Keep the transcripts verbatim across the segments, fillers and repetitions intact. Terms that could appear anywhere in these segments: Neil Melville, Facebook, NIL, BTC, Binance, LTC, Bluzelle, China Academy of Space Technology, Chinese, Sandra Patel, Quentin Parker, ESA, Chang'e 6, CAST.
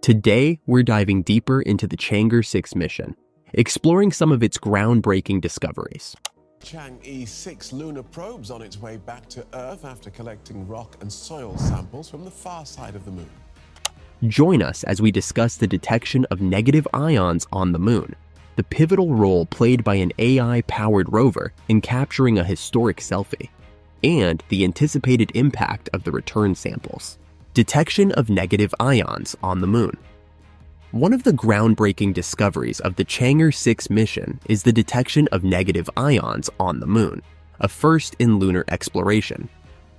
Today, we're diving deeper into the Chang'e six mission, exploring some of its groundbreaking discoveries. Chang'e six lunar probe's on its way back to Earth after collecting rock and soil samples from the far side of the moon. Join us as we discuss the detection of negative ions on the moon, the pivotal role played by an A I-powered rover in capturing a historic selfie, and the anticipated impact of the return samples. Detection of negative ions on the moon. One of the groundbreaking discoveries of the Chang'e six mission is the detection of negative ions on the moon, a first in lunar exploration.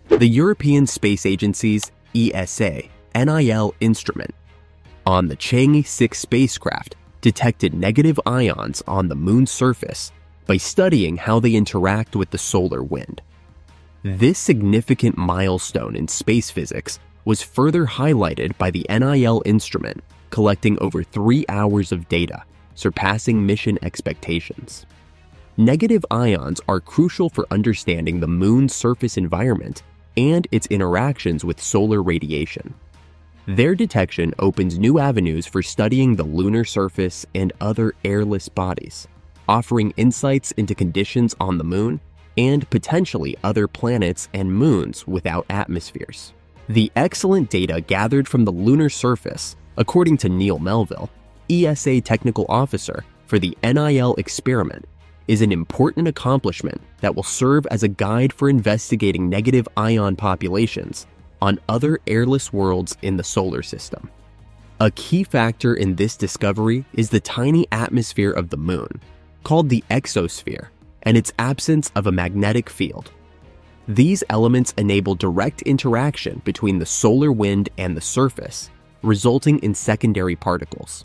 The European Space Agency's E S A N I L instrument on the Chang'e six spacecraft detected negative ions on the moon's surface by studying how they interact with the solar wind. This significant milestone in space physics was further highlighted by the N I L instrument collecting over three hours of data, surpassing mission expectations. Negative ions are crucial for understanding the moon's surface environment and its interactions with solar radiation. Their detection opens new avenues for studying the lunar surface and other airless bodies, offering insights into conditions on the moon and potentially other planets and moons without atmospheres. The excellent data gathered from the lunar surface, according to Neil Melville, E S A technical officer for the N I L experiment, is an important accomplishment that will serve as a guide for investigating negative ion populations on other airless worlds in the solar system. A key factor in this discovery is the tiny atmosphere of the moon, called the exosphere, and its absence of a magnetic field. These elements enable direct interaction between the solar wind and the surface, resulting in secondary particles.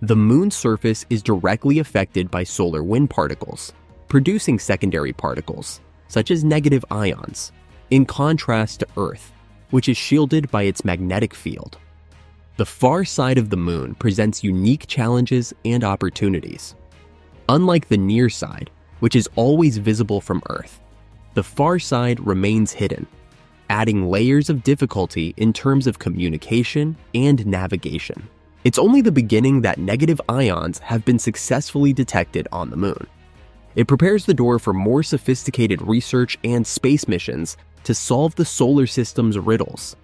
The moon's surface is directly affected by solar wind particles, producing secondary particles, such as negative ions, in contrast to Earth, which is shielded by its magnetic field. The far side of the moon presents unique challenges and opportunities. Unlike the near side, which is always visible from Earth, the far side remains hidden, adding layers of difficulty in terms of communication and navigation. It's only the beginning that negative ions have been successfully detected on the moon. It prepares the door for more sophisticated research and space missions to solve the solar system's riddles.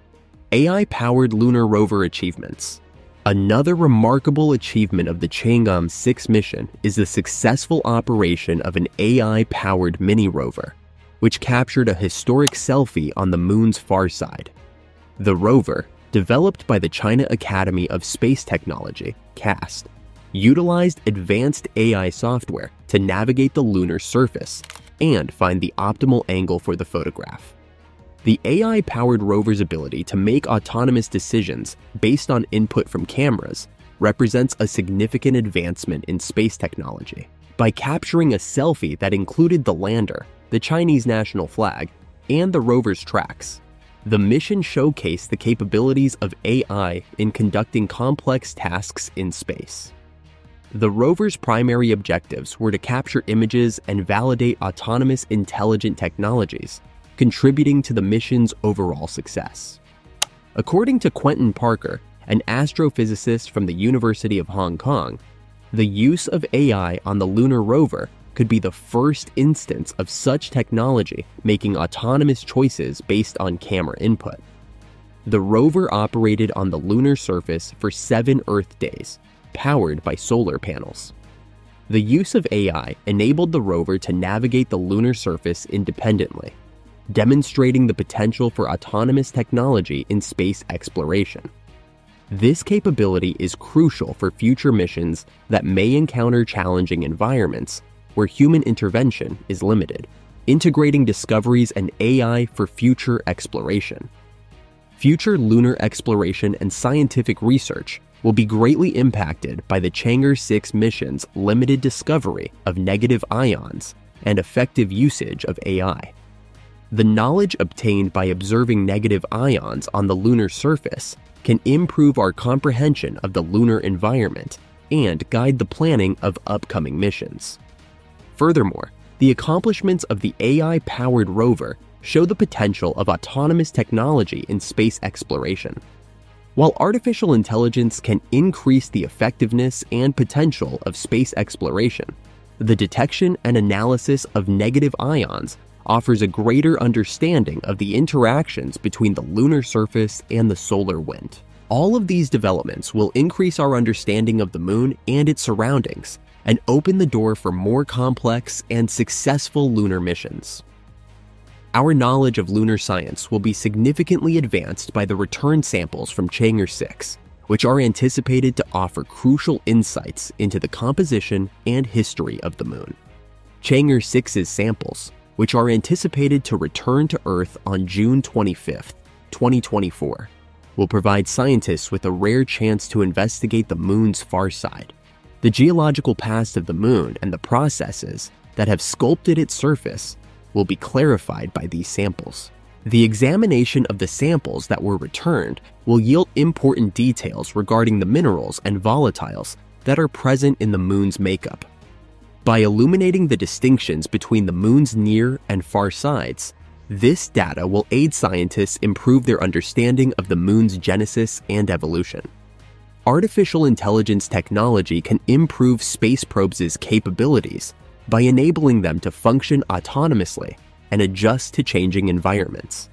A I-powered lunar rover achievements. Another remarkable achievement of the Chang'e six mission is the successful operation of an A I-powered mini-rover, which captured a historic selfie on the moon's far side. The rover, developed by the China Academy of Space Technology, CAST, utilized advanced A I software to navigate the lunar surface and find the optimal angle for the photograph. The A I-powered rover's ability to make autonomous decisions based on input from cameras represents a significant advancement in space technology. By capturing a selfie that included the lander, the Chinese national flag, and the rover's tracks, the mission showcased the capabilities of A I in conducting complex tasks in space. The rover's primary objectives were to capture images and validate autonomous intelligent technologies, contributing to the mission's overall success. According to Quentin Parker, an astrophysicist from the University of Hong Kong, the use of A I on the lunar rover could be the first instance of such technology making autonomous choices based on camera input. The rover operated on the lunar surface for seven Earth days, powered by solar panels. The use of A I enabled the rover to navigate the lunar surface independently, demonstrating the potential for autonomous technology in space exploration. This capability is crucial for future missions that may encounter challenging environments where human intervention is limited, integrating discoveries and A I for future exploration. Future lunar exploration and scientific research will be greatly impacted by the Chang'e six mission's limited discovery of negative ions and effective usage of A I. The knowledge obtained by observing negative ions on the lunar surface can improve our comprehension of the lunar environment and guide the planning of upcoming missions. Furthermore, the accomplishments of the A I-powered rover show the potential of autonomous technology in space exploration. While artificial intelligence can increase the effectiveness and potential of space exploration, the detection and analysis of negative ions offers a greater understanding of the interactions between the lunar surface and the solar wind. All of these developments will increase our understanding of the moon and its surroundings and open the door for more complex and successful lunar missions. Our knowledge of lunar science will be significantly advanced by the return samples from Chang'e six, which are anticipated to offer crucial insights into the composition and history of the moon. Chang'e six's samples, which are anticipated to return to Earth on June twenty-fifth, twenty twenty-four, will provide scientists with a rare chance to investigate the moon's far side, the geological past of the moon, and the processes that have sculpted its surface will be clarified by these samples. The examination of the samples that were returned will yield important details regarding the minerals and volatiles that are present in the moon's makeup. By illuminating the distinctions between the moon's near and far sides, this data will aid scientists improve their understanding of the moon's genesis and evolution. Artificial intelligence technology can improve space probes' capabilities by enabling them to function autonomously and adjust to changing environments.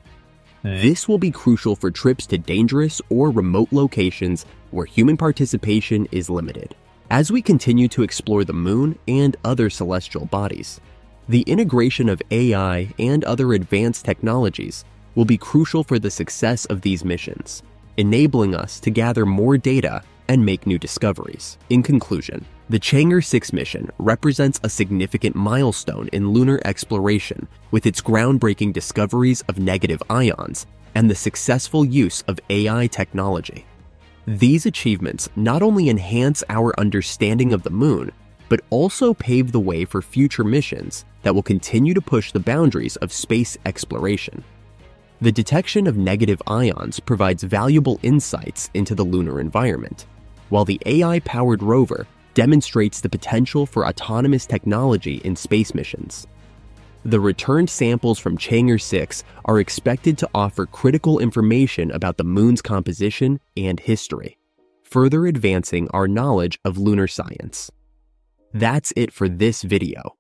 This will be crucial for trips to dangerous or remote locations where human participation is limited. As we continue to explore the moon and other celestial bodies, the integration of A I and other advanced technologies will be crucial for the success of these missions, enabling us to gather more data and make new discoveries. In conclusion, the Chang'e six mission represents a significant milestone in lunar exploration with its groundbreaking discoveries of negative ions and the successful use of A I technology. These achievements not only enhance our understanding of the moon, but also pave the way for future missions that will continue to push the boundaries of space exploration. The detection of negative ions provides valuable insights into the lunar environment, while the A I-powered rover demonstrates the potential for autonomous technology in space missions. The returned samples from Chang'e six are expected to offer critical information about the moon's composition and history, further advancing our knowledge of lunar science. That's it for this video.